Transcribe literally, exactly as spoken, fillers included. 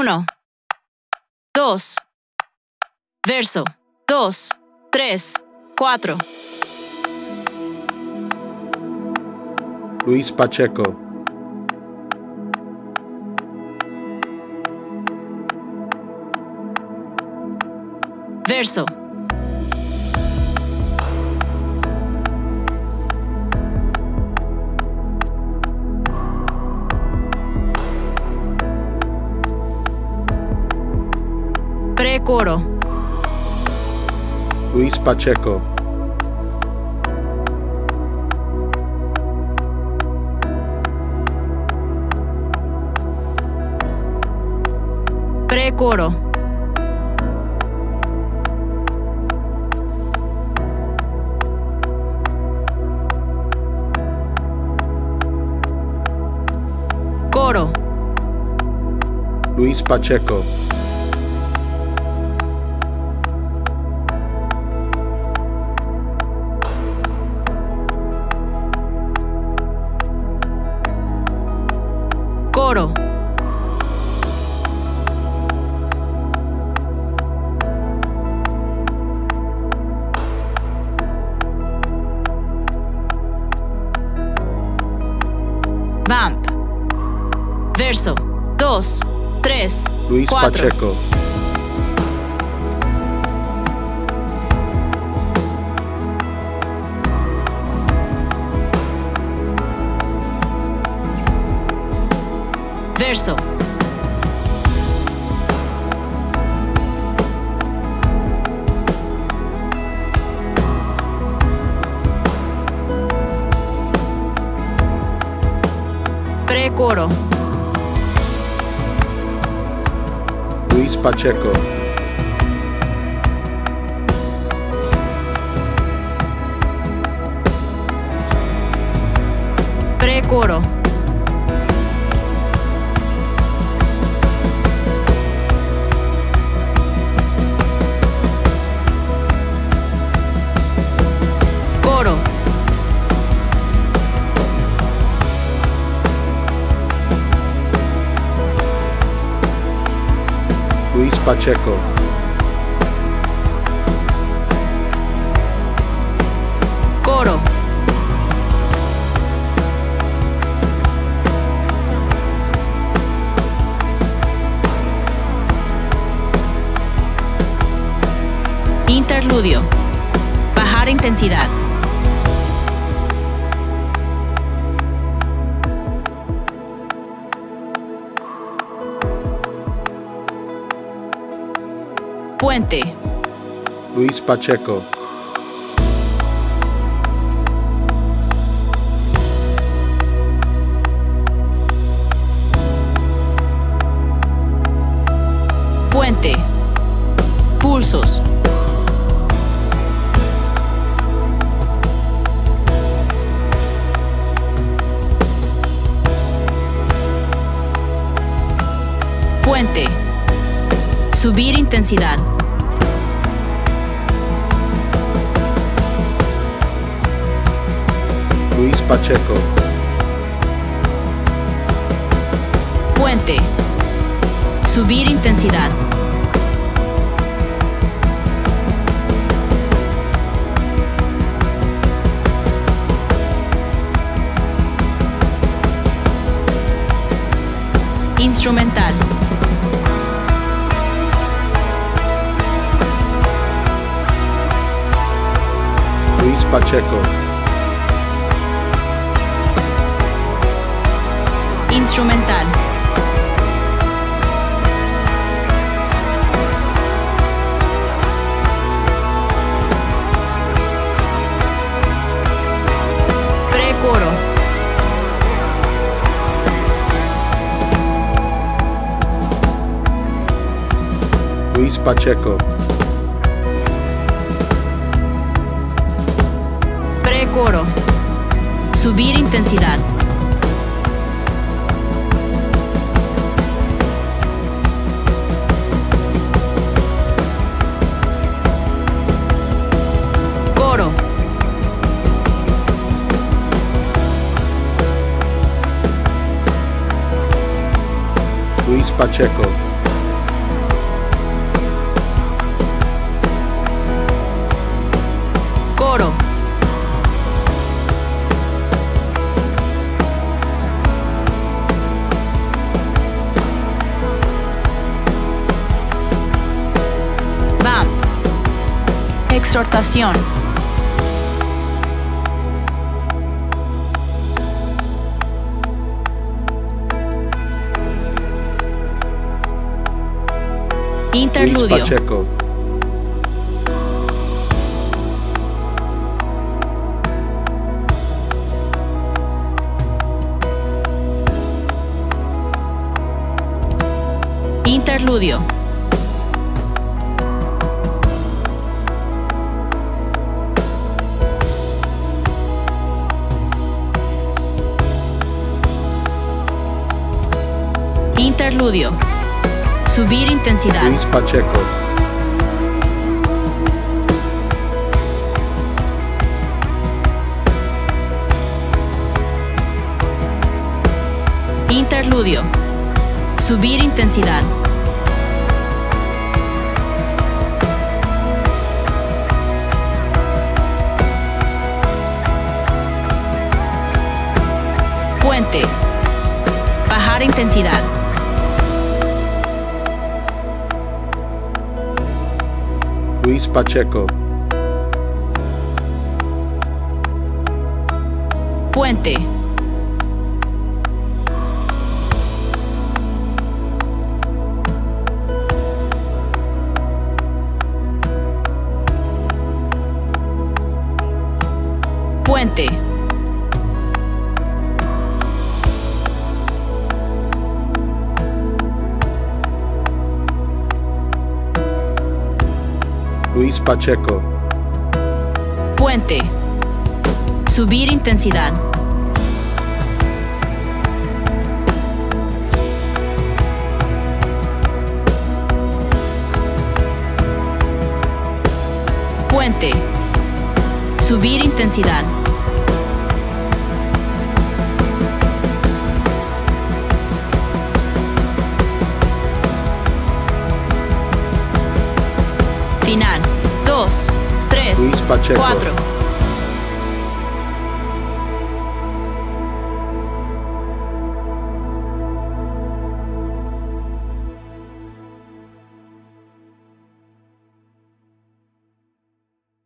uno, dos, verso, dos, tres, cuatro. Luis Pacheco. Verso. Precoro. Luis Pacheco. Precoro. Coro. Luis Pacheco. Coro. Vamp. Verso, dos, tres, Luis cuatro. Pacheco. Verso. Precoro. Luis Pacheco. Precoro. Coro. Luis Pacheco. Coro. Interludio. Bajar intensidad. Puente. Luis Pacheco. Puente. Pulsos. Puente. Subir intensidad. Luis Pacheco. Puente. Subir intensidad. Instrumental. Luis Pacheco. Instrumental. Precoro. Luis Pacheco. Coro. Subir intensidad. Coro. Luis Pacheco. exhortación. Interludio. Luis Pacheco. Interludio. Interludio. Subir intensidad. Luis Pacheco. Interludio. Subir intensidad. Puente. Bajar intensidad. Luis Pacheco. Puente. Puente. Luis Pacheco. Puente. Subir intensidad. Puente. Subir intensidad. Final. Dos, tres, cuatro.